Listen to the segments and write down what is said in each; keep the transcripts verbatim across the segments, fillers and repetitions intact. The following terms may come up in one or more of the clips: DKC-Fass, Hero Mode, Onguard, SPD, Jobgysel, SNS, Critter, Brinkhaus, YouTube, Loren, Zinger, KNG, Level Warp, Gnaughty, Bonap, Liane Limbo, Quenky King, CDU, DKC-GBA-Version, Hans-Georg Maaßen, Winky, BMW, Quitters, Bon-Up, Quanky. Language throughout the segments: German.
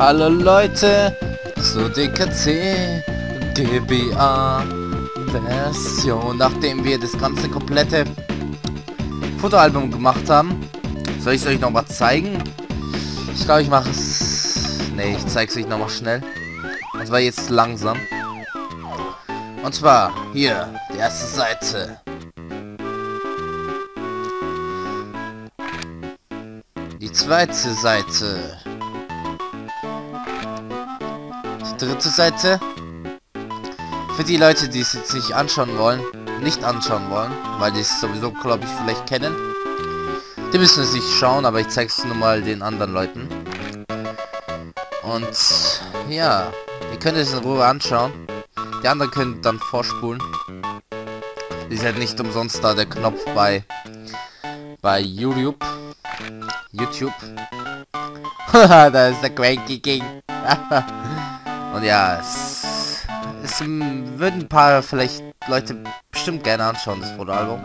Hallo Leute zu D K C G B A Version. Nachdem wir das ganze komplette Fotoalbum gemacht haben, soll ich es euch nochmal zeigen? Ich glaube, ich mache es. Ne, ich zeige es euch nochmal schnell. Und zwar jetzt langsam. Und zwar hier, die erste Seite. Die zweite Seite. Die dritte Seite. Für die Leute, die es jetzt nicht anschauen wollen, nicht anschauen wollen, weil die es sowieso, glaube ich, vielleicht kennen. Die müssen es nicht schauen, aber ich zeige es nur mal den anderen Leuten. Und ja, ihr könnt es in Ruhe anschauen. Die anderen können dann vorspulen. Ist halt nicht umsonst da der Knopf bei bei YouTube. YouTube. Da ist der Quenky King. Und ja, es, es würden ein paar vielleicht Leute bestimmt gerne anschauen, das Fotoalbum.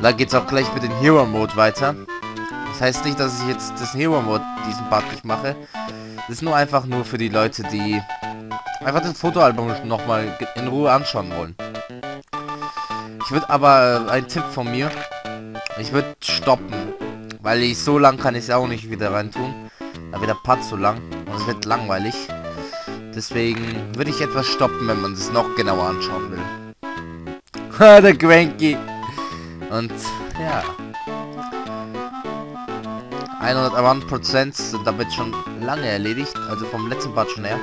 Da geht's auch gleich mit dem Hero Mode weiter. Das heißt nicht, dass ich jetzt das Hero Mode diesen Part nicht mache. Das ist nur einfach nur für die Leute, die einfach das Fotoalbum nochmal in Ruhe anschauen wollen. Ich würde aber ein Tipp von mir. Ich würde stoppen. Weil ich so lang kann ich es auch nicht wieder reintun. Da wird der Part zu lang und es wird langweilig. Deswegen würde ich etwas stoppen, wenn man es noch genauer anschauen will. Ha, der Cranky. Und ja. hundert Prozent sind damit schon lange erledigt. Also vom letzten Part schon her.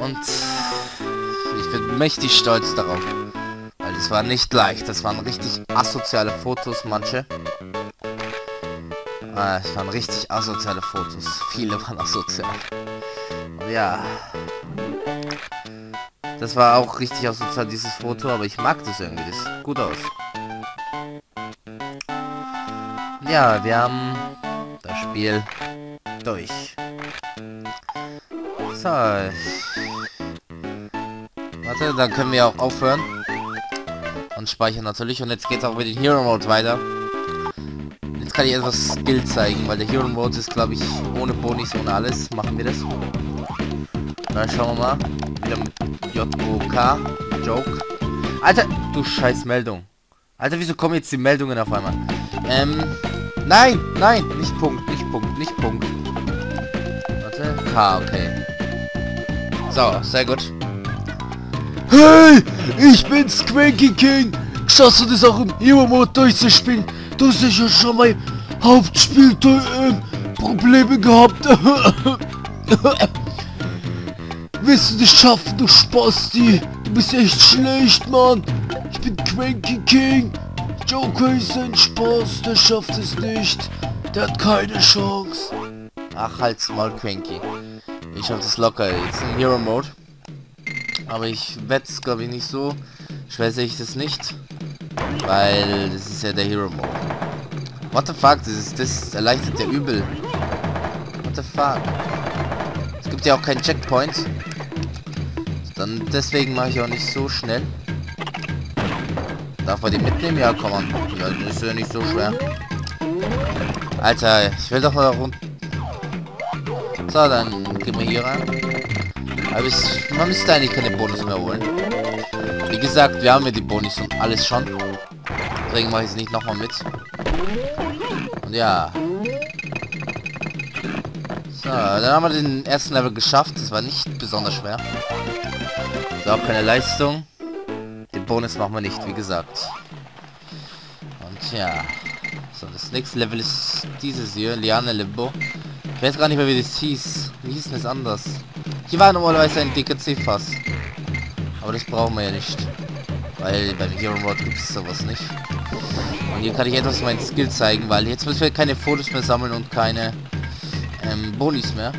Und ich bin mächtig stolz darauf. Weil es war nicht leicht. Das waren richtig asoziale Fotos, manche. Ah, es waren richtig asoziale Fotos. Viele waren asozial. Und ja. Das war auch richtig asozial, dieses Foto. Aber ich mag das irgendwie. Das sieht gut aus. Ja, wir haben das Spiel durch. So. Warte, dann können wir auch aufhören. Und speichern natürlich. Und jetzt geht's auch mit dem Hero Mode weiter. Jetzt kann ich etwas Skill zeigen, weil der Hero Mode ist, glaube ich, ohne Bonis, ohne alles. Machen wir das. Dann schauen wir mal. Wieder mit J O K. Joke. Alter, du scheiß Meldung. Alter, wieso kommen jetzt die Meldungen auf einmal? Ähm. Nein, nein. Nicht Punkt, nicht Punkt, nicht Punkt. Warte. K, okay. So, sehr gut. Hey, ich bin's, Quenky King. Schaffst du das auch im Hero Mode durchzuspielen? Du hast ja schon mein Hauptspiel äh, Probleme gehabt. Willst du das schaffen, du Spasti? Du bist echt schlecht, Mann. Ich bin Quenky King. Joker ist ein Spaß, der schafft es nicht. Der hat keine Chance. Ach, halt's mal, Quenky. Ich schaff das locker jetzt im Hero Mode. Aber ich wette's, glaube ich, nicht so. Schwer sehe ich das nicht. Weil das ist ja der Hero Mode. What the fuck, das ist das erleichtert ja übel. What the fuck? Es gibt ja auch keinen Checkpoint. Dann deswegen mache ich auch nicht so schnell. Darf man die mitnehmen? Ja, komm an. Ja, das ist ja nicht so schwer. Alter, ich will doch mal runter. So, dann gehen wir hier rein. Aber ich, man müsste eigentlich keine Bonus mehr holen. Wie gesagt, wir haben ja die Bonus und alles schon. Deswegen mache ich es nicht nochmal mit. Und ja. So, dann haben wir den ersten Level geschafft. Das war nicht besonders schwer. So, auch keine Leistung. Den Bonus machen wir nicht, wie gesagt. Und ja. So, das nächste Level ist dieses hier. Liane Limbo. Ich weiß gar nicht mehr, wie das hieß. Wie hieß denn das anders? Hier war normalerweise ein D K C Fass. Aber das brauchen wir ja nicht. Weil beim Hero Mode gibt es sowas nicht. Und hier kann ich etwas mein Skill zeigen, weil jetzt müssen wir keine Fotos mehr sammeln und keine ähm, Bonis mehr.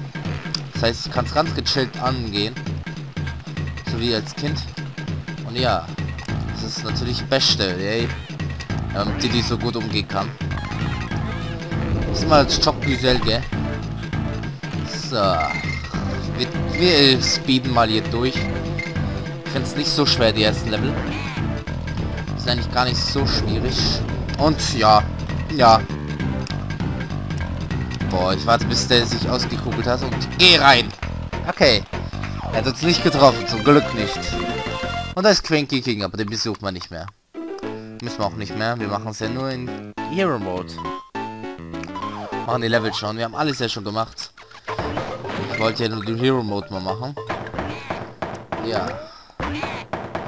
Das heißt, ich kann es ganz gechillt angehen. So wie als Kind. Und ja, das ist natürlich Beste, ey. Damit die, die so gut umgehen kann. Das ist mal als Jobgysel, gell? So. Wir, wir speeden mal hier durch. Ich finde es nicht so schwer, die ersten Level. Ist eigentlich gar nicht so schwierig. Und ja, ja. Boah, ich warte, bis der sich ausgekugelt hat und geh rein. Okay. Er hat uns nicht getroffen, zum Glück nicht. Und da ist Quenky King, aber den besucht man nicht mehr. Müssen wir auch nicht mehr, wir machen es ja nur in Hero Mode. Machen die Level schon, wir haben alles ja schon gemacht. Ich wollte ja nur den Hero Mode mal machen. Ja.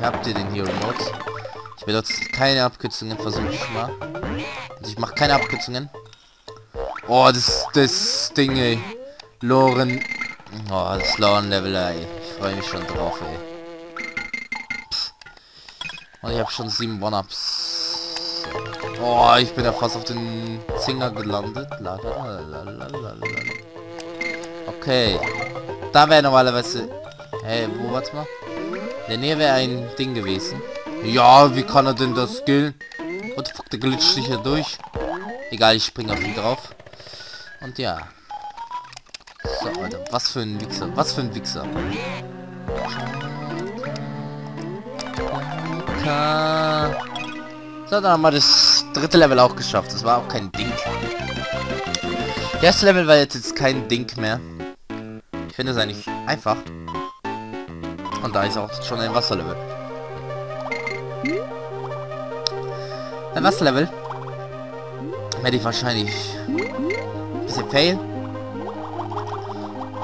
Habt ihr den Hero Mode? Ich benutze keine Abkürzungen, versuche ich mal. Also ich mache keine Abkürzungen. Oh, das, das Ding, ey. Loren. Oh, das Loren-Level, ey. Ich freue mich schon drauf, ey. Pff. Und ich habe schon sieben Bon-Ups. Oh, ich bin ja fast auf den Zinger gelandet. Okay. Da wäre normalerweise... Hey, wo, warte mal? In der Nähe wäre ein Ding gewesen. Ja, wie kann er denn das skillen? What the fuck, der glitscht sich ja durch. Egal, ich springe auf ihn drauf. Und ja. So, Alter, was für ein Wichser. Was für ein Wichser. So, dann haben wir das dritte Level auch geschafft. Das war auch kein Ding. Das erste Level war jetzt, jetzt kein Ding mehr. Ich finde es eigentlich einfach. Und da ist auch schon ein Wasserlevel. Ein Wasserlevel. Hätte ich wahrscheinlich ein bisschen fail.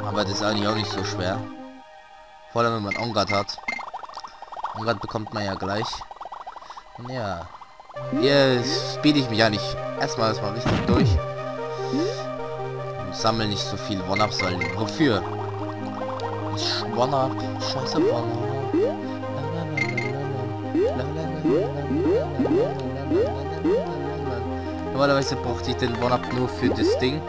Aber das ist eigentlich auch nicht so schwer. Vor allem wenn man Onguard hat. Onguard bekommt man ja gleich. Und ja. Hier spiele ich mich ja nicht. Erstmal erstmal richtig durch. Und sammle nicht so viel One-Ups, weil wofür? Bonap, scheiße Bonap. Normalerweise brauchte ich den Bonap nur für das Ding.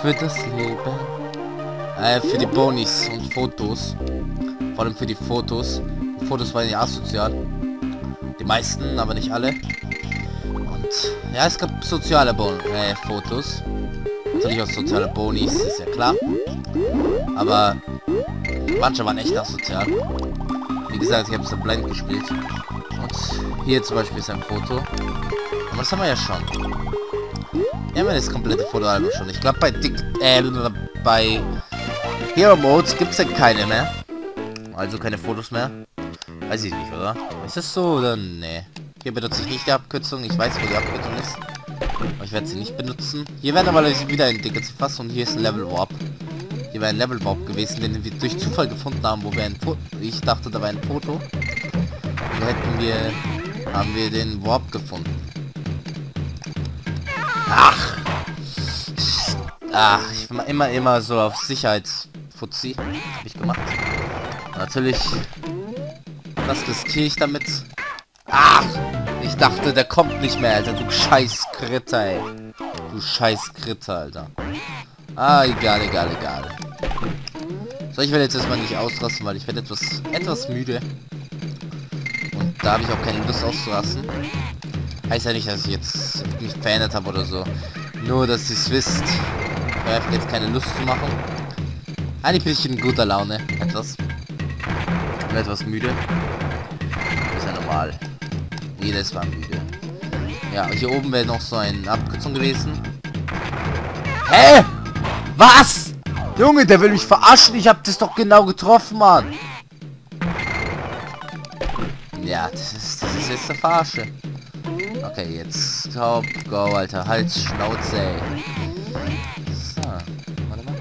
Für das Leben. Äh, für die Bonis und Fotos. Vor allem für die Fotos. Die Fotos waren ja asozial. Die meisten, aber nicht alle. Und ja, es gab soziale Bon- äh, Fotos. Natürlich auch soziale Bonis, ist ja klar. Aber manche waren echt asozial. Wie gesagt, ich habe es dann blind gespielt. Und hier zum Beispiel ist ein Foto. Aber das haben wir ja schon. Wir haben ja das komplette Fotoalbum schon. Ich glaube bei Dick, äh, bei Hero Modes gibt es ja keine mehr. Also keine Fotos mehr. Weiß ich nicht, oder? Ist das so oder nee? Hier benutze ich nicht die Abkürzung. Ich weiß, wo die Abkürzung ist. Ich werde sie nicht benutzen. Hier werden aber wieder ein D K C-Fass und hier ist ein Level Warp. Hier wäre ein Level Warp gewesen, den wir durch Zufall gefunden haben, wo wir ein Foto... Ich dachte, da war ein Foto. Und da hätten wir... haben wir den Warp gefunden. Ach! Ach, ich bin immer, immer so auf Sicherheitsfuzzi. Hab ich gemacht. Natürlich... Was riskiere ich damit? Ach! Ich dachte, der kommt nicht mehr, Alter. Du scheiß Critter, ey. Du scheiß Critter, Alter. Ah, egal, egal, egal. So, ich werde jetzt erstmal nicht ausrasten, weil ich werde etwas, etwas müde. Und da habe ich auch keine Lust auszurasten. Heißt ja nicht, dass ich jetzt mich verändert habe oder so. Nur, dass ihr es wisst. Ich habe jetzt keine Lust zu machen. Eigentlich bin ich in guter Laune. Etwas. Und etwas müde. Das ist ja normal. Jedes Mal müde. Ja, hier oben wäre noch so eine Abkürzung gewesen. Hä? Was? Junge, der will mich verarschen. Ich hab das doch genau getroffen, Mann. Ja, das ist, das ist jetzt eine Verarsche. Okay, jetzt. Top, go, Alter. Hals, Schnauze, ey. So, warte mal.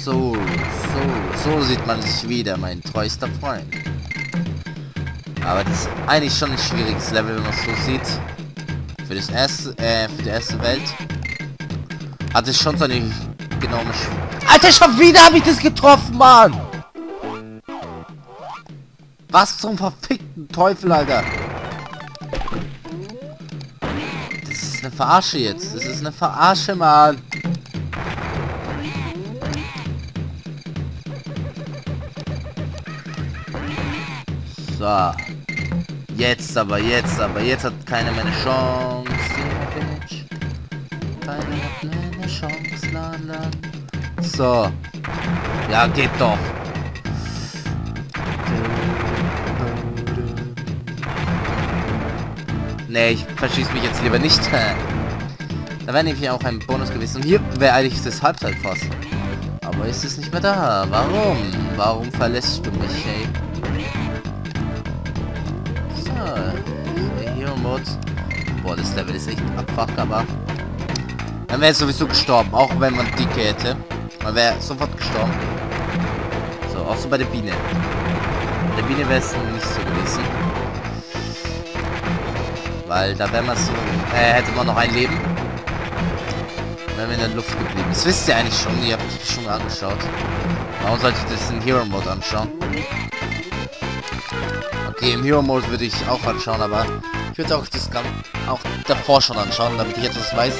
So, so, so sieht man sich wieder, mein treuster Freund. Aber das ist eigentlich schon ein schwieriges Level, wenn man es so sieht. Für das erste, äh, für die erste Welt. Hat es schon so eine genaue Schwierigkeit. Alter, schon wieder habe ich das getroffen, Mann! Was zum verfickten Teufel, Alter! Das ist eine Verarsche jetzt. Das ist eine Verarsche, Mann! So. Jetzt aber, jetzt aber, jetzt hat keiner meine Chance. Keiner hat meine Chance, Lala. So. Ja, geht doch. Ne, ich verschieße mich jetzt lieber nicht. Da wäre nämlich auch ein Bonus gewesen. Und hier wäre eigentlich das Halbzeitfass. Aber ist es nicht mehr da? Warum? Warum verlässt du mich, ey? So, hier und Mod. Boah, das Level ist echt abfuck, aber... Dann wäre es sowieso gestorben, auch wenn man dicke hätte. Man wäre sofort gestorben. So, auch so bei der Biene. Bei der Biene wäre es nicht so gewesen. Weil da wäre man so... Äh, hätte man noch ein Leben. Wenn wir in der Luft geblieben. Das wisst ihr eigentlich schon, ihr habt es schon angeschaut. Warum sollte ich das in Hero Mode anschauen? Okay, im Hero Mode würde ich auch anschauen, aber ich würde auch das Ganze auch davor schon anschauen, damit ich etwas weiß.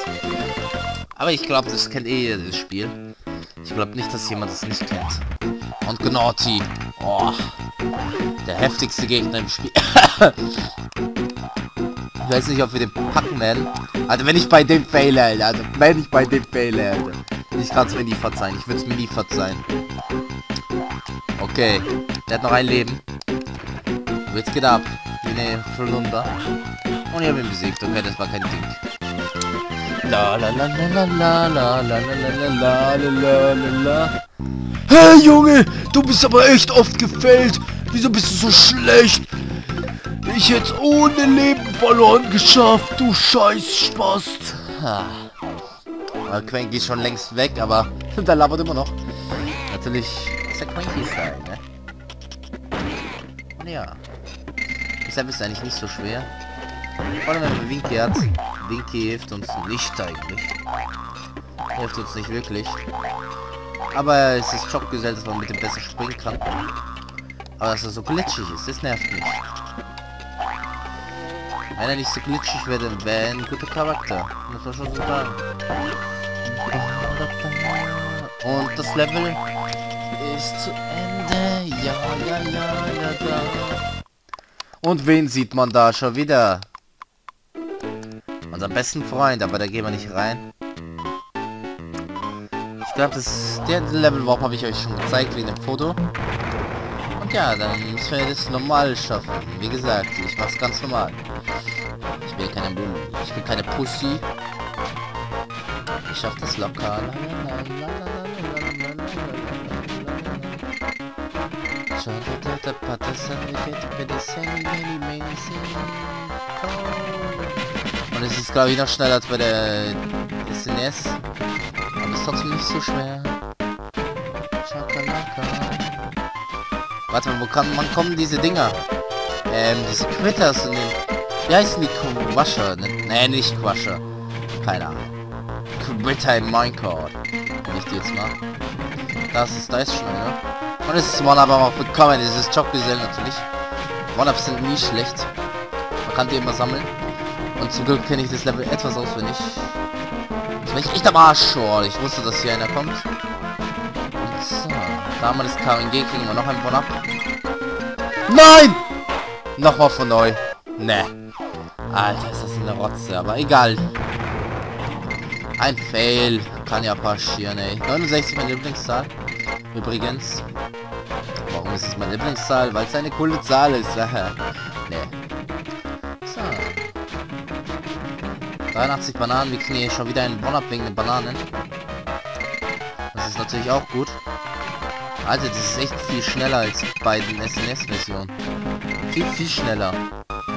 Aber ich glaube, das kennt eh jeder, das Spiel. Ich glaube nicht, dass jemand das nicht kennt. Und Gnaughty. Oh, der heftigste Gegner im Spiel. Ich weiß nicht, ob wir den packen werden. Also wenn ich bei dem fail, Alter. Also wenn ich bei dem fail, Alter. Ich kann es mir nie verzeihen. Ich würde es mir nie verzeihen. Okay. Der hat noch ein Leben. Und jetzt geht ab. Biene runter. Und ich habe ihn besiegt. Okay, das war kein Ding. La la la la la la la la la la la la. Hey Junge, du bist aber echt oft gefällt. Wieso bist du so schlecht? Ich jetzt ohne Leben verloren geschafft, du scheiß Spast. Ah, Quenky ist schon längst weg, aber da labert immer noch. Natürlich ist der Quenky-Style, ne? Und ja. Deshalb ist eigentlich nicht so schwer. Vor allem wenn man Winky hat. Winky hilft uns nicht eigentlich. Hilft uns nicht wirklich. Aber es ist Jobgysel, dass man mit dem besser springen kann. Aber dass er so glitschig ist, das nervt mich. Wenn er nicht so glitschig wäre, dann wäre ein guter Charakter. Muss man schon so sagen. Und das Level ist zu Ende. Ja, ja, ja, ja, da. Und wen sieht man da schon wieder? Unser besten Freund, aber da gehen wir nicht rein. Ich glaube, das der Level Warp habe ich euch schon gezeigt wegen dem Foto. Und ja, dann müssen wir das normal schaffen. Wie gesagt, ich mache es ganz normal. Ich will keine Blumen. Ich will keine Pussy. Ich schaff das locker. Und es ist glaube ich noch schneller als bei der S N S. Aber ist trotzdem nicht so schwer. Warte mal, wo kann man kommen diese Dinger? Ähm, diese Quitters in den... Wie heißen die Quasher? Ne, nicht Quasher. Keine Ahnung. Critter im Minecraft. Wenn ich die jetzt mal. Das ist Dice Schneider. Und es ist Bonap aber auch bekommen. Das ist Jobgysel natürlich. Bonaps sind nie schlecht. Man kann die immer sammeln. Und zum Glück kenne ich das Level etwas auswendig. Ich bin echt am Arsch. Oh, ich wusste, dass hier einer kommt. Und so. Da haben wir das K N G, kriegen wir noch ein Bonap. Nein! Nochmal von neu. Ne. Alter, ist das eine Rotze, aber egal. Ein Fail. Kann ja passieren, ey. neunundsechzig meine Lieblingszahl. Übrigens. Warum ist es meine Lieblingszahl? Weil es eine coole Zahl ist. Ne. So. dreiundachtzig Bananen. Wir kriegen hier schon wieder einen Bonap wegen den Bananen. Das ist natürlich auch gut. Alter, das ist echt viel schneller als bei den S N S-Versionen. Viel, viel schneller.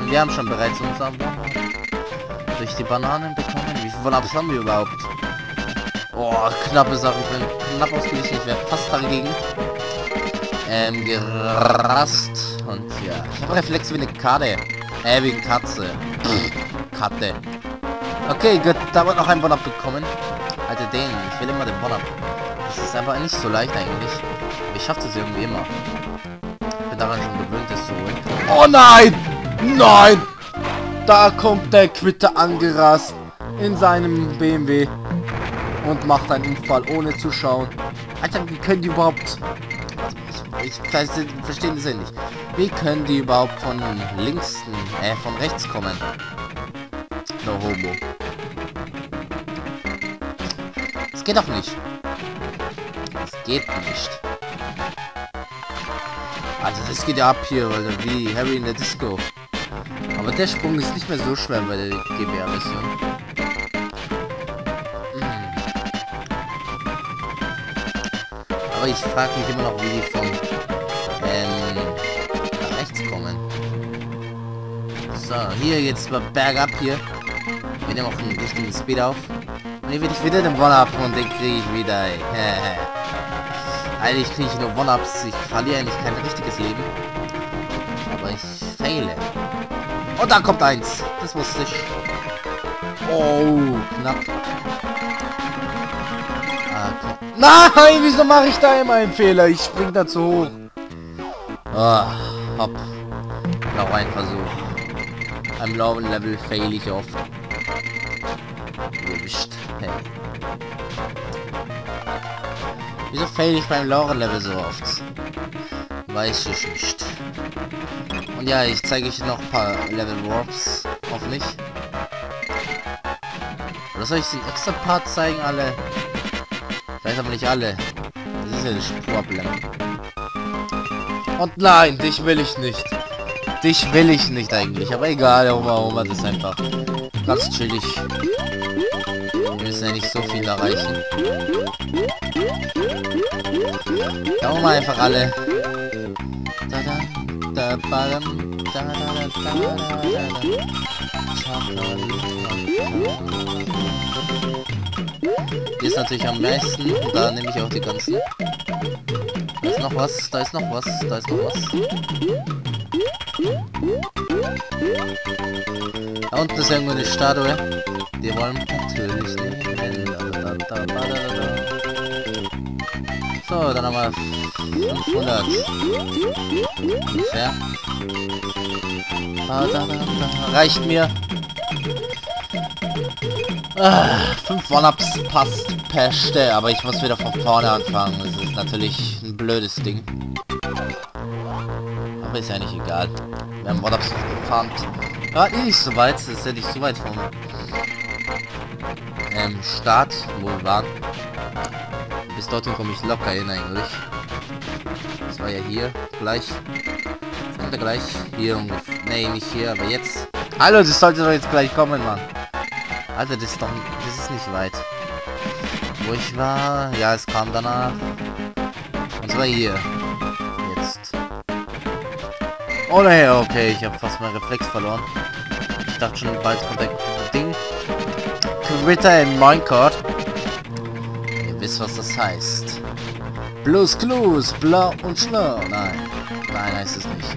Wir haben schon bereits unseren Bonap durch die Bananen bekommen. Wie viel Bonaps haben wir überhaupt? Oh, knappe Sache. Ich bin knapp ausgeglichen. Ich wäre fast dagegen. Ähm, gerast. Und ja. Ich habe Reflex wie eine Karte. Äh, wie eine Katze. Pff, Karte. Okay, gut. Da wird noch ein Bonap bekommen. Alter, den. Ich will immer den Bonap. Das ist einfach nicht so leicht eigentlich. Ich schaffe das irgendwie immer. Ich bin daran schon gewöhnt, das zu holen. Oh nein! Nein! Da kommt der Quitter angerast in seinem B M W und macht einen Unfall ohne zu schauen. Alter, wie können die überhaupt... Ich, ich, ich verstehe das ja nicht. Wie können die überhaupt von links, äh, von rechts kommen? No homo. Es geht doch nicht. Es geht nicht. Also das geht ja ab hier, Alter, wie Harry in der Disco. Aber der Sprung ist nicht mehr so schwer bei der G B A-Version. Hm. Aber ich frage mich immer noch, wie die von ähm, nach rechts kommen. So, hier jetzt mal bergab hier. Wir nehmen auch einen richtigen Speed auf. Und hier will ich wieder den Bon-Up und den kriege ich wieder. Eigentlich kriege ich nur Bon-Ups. Ich verliere eigentlich kein richtiges Leben. Aber ich faile. Und dann kommt eins. Das wusste ich. Oh, knapp. Okay. Nein, wieso mache ich da immer einen Fehler? Ich spring da zu hoch. Ah, hopp. Noch ein Versuch. Am blauen Level fail ich oft. Gewischt. Hey. Wieso fail ich beim Loren Level so oft? Weiß ich nicht. Und ja, ich zeige euch noch ein paar Level Warps. Hoffentlich. Oder soll ich den extra Part zeigen? Alle? Vielleicht aber nicht alle. Das ist ja das Problem. Und nein, dich will ich nicht. Dich will ich nicht eigentlich. Aber egal, Oma, Oma, das ist einfach ganz chillig. Wir müssen ja nicht so viel erreichen. Da machen wir einfach alle. Da, da, da, da, da, da, da. Hier ist natürlich am meisten. Da nehme ich auch die ganzen. Da ist noch was, da ist noch was, da ist noch was. Da unten ist irgendwo eine Statue. Die wollen natürlich nicht rennen. Da, da, da, da, da. So, dann haben wir fünfhundert. Ungefähr. Da, da, da, da. Reicht mir. Ah, fünf One-Ups passt. Peste. Aber ich muss wieder von vorne anfangen. Das ist natürlich ein blödes Ding. Aber ist ja nicht egal. Wir haben One-Ups gefarmt. Ja, nicht so weit. Das ist ja nicht so weit vom ähm, Start, wo wir waren. Bis dorthin komme ich locker hin eigentlich. Das war ja hier gleich. Das kommt ja gleich. Hier ungefähr. Nee, nicht hier, aber jetzt. Hallo, das sollte doch jetzt gleich kommen, Mann. Alter, das ist doch nicht, das ist nicht weit. Wo ich war. Ja, es kam danach. Und zwar hier. Jetzt. Oh nee, okay, ich habe fast meinen Reflex verloren. Ich dachte schon, bald kommt der Ding. Critter in Minecraft. Was das heißt. Blues Clues, blau und schlau. Nein, nein heißt es nicht.